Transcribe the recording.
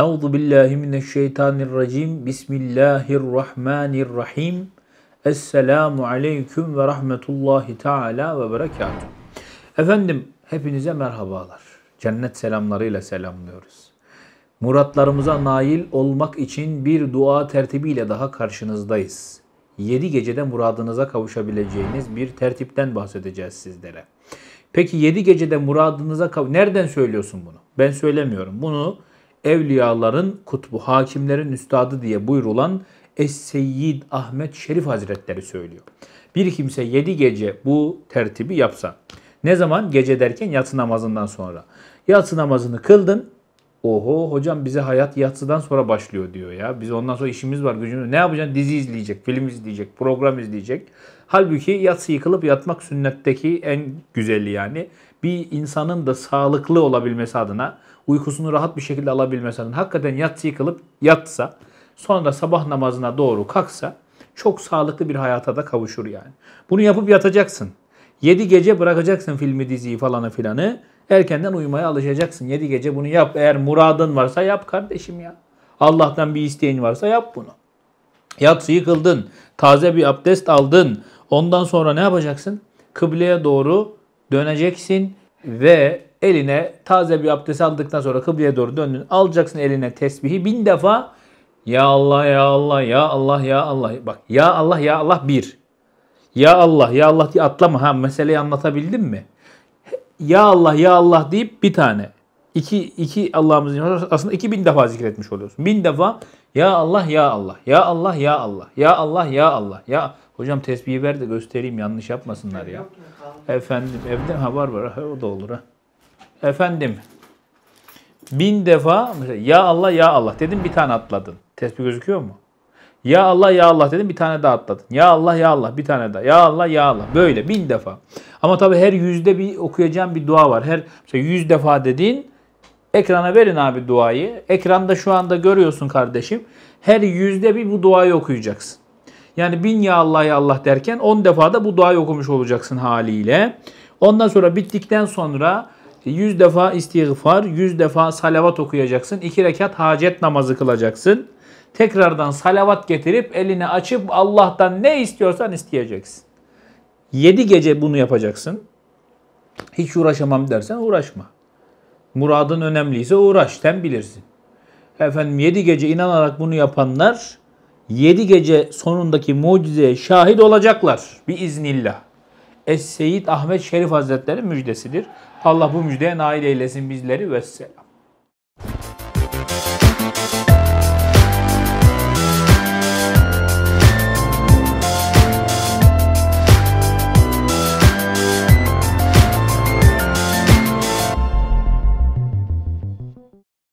Euzubillahimineşşeytanirracim. Bismillahirrahmanirrahim. Esselamu aleyküm ve rahmetullahi teala ve berekatuhu. Efendim, hepinize merhabalar. Cennet selamlarıyla selamlıyoruz. Muratlarımıza nail olmak için bir dua tertibiyle daha karşınızdayız. 7 gecede muradınıza kavuşabileceğiniz bir tertipten bahsedeceğiz sizlere. Peki 7 gecede muradınıza nereden söylüyorsun bunu? Ben söylemiyorum. Bunu evliyaların kutbu, hakimlerin üstadı diye buyrulan Es-Seyyid Ahmed Şerif Hazretleri söylüyor. Bir kimse 7 gece bu tertibi yapsa, ne zaman? Gece derken yatsı namazından sonra. Yatsı namazını kıldın, oho hocam bize hayat yatsıdan sonra başlıyor diyor ya. Biz ondan sonra işimiz var, gücümüz. Ne yapacaksın? Dizi izleyecek, film izleyecek, program izleyecek. Halbuki yatsı yıkılıp yatmak sünnetteki en güzeli yani. Bir insanın da sağlıklı olabilmesi adına, uykusunu rahat bir şekilde alabilmesi adına hakikaten yatsı yıkılıp yatsa, sonra da sabah namazına doğru kalksa çok sağlıklı bir hayata da kavuşur yani. Bunu yapıp yatacaksın. 7 gece bırakacaksın filmi, diziyi falanı filanı. Erkenden uyumaya alışacaksın. 7 gece bunu yap. Eğer muradın varsa yap kardeşim ya. Allah'tan bir isteğin varsa yap bunu. Yatsı yıkıldın. Taze bir abdest aldın. Ondan sonra ne yapacaksın? Kıbleye doğru döneceksin ve eline taze bir abdest aldıktan sonra kıbleye doğru döndün. Alacaksın eline tesbihi 1000 defa. Ya Allah, ya Allah, ya Allah, ya Allah. Bak ya Allah, ya Allah bir. Ya Allah, ya Allah diye atlama. Ha, meseleyi anlatabildim mi? Ya Allah, ya Allah deyip bir tane. İki Allah'ımızın aslında 2000 defa zikretmiş oluyorsun. 1000 defa ya Allah, ya Allah, ya Allah, ya Allah, ya Allah, ya Allah. Ya hocam tesbihi ver de göstereyim, yanlış yapmasınlar ya. Efendim evde ha var o da olur ha. Efendim 1000 defa ya Allah, ya Allah dedim, bir tane atladın. Tesbih gözüküyor mu? Ya Allah, ya Allah dedim, bir tane daha atladın. Ya Allah, ya Allah, bir tane daha. Ya Allah, ya Allah. Böyle 1000 defa. Ama tabii her yüzde bir okuyacağım bir dua var. Her 100 defa dediğin, ekrana verin abi duayı. Ekranda şu anda görüyorsun kardeşim. Her yüzde bir bu duayı okuyacaksın. Yani 1000 ya Allah, ya Allah derken 10 defa da bu duayı okumuş olacaksın haliyle. Ondan sonra bittikten sonra 100 defa istiğfar, 100 defa salavat okuyacaksın. 2 rekat hacet namazı kılacaksın. Tekrardan salavat getirip elini açıp Allah'tan ne istiyorsan isteyeceksin. 7 gece bunu yapacaksın. Hiç uğraşamam dersen uğraşma. Muradın önemliyse uğraş, sen bilirsin. Efendim 7 gece inanarak bunu yapanlar 7 gece sonundaki mucizeye şahit olacaklar. Biiznillah. Es-Seyyid Ahmed Şerif Hazretleri müjdesidir. Allah bu müjdeye nail eylesin bizleri. Vesselam.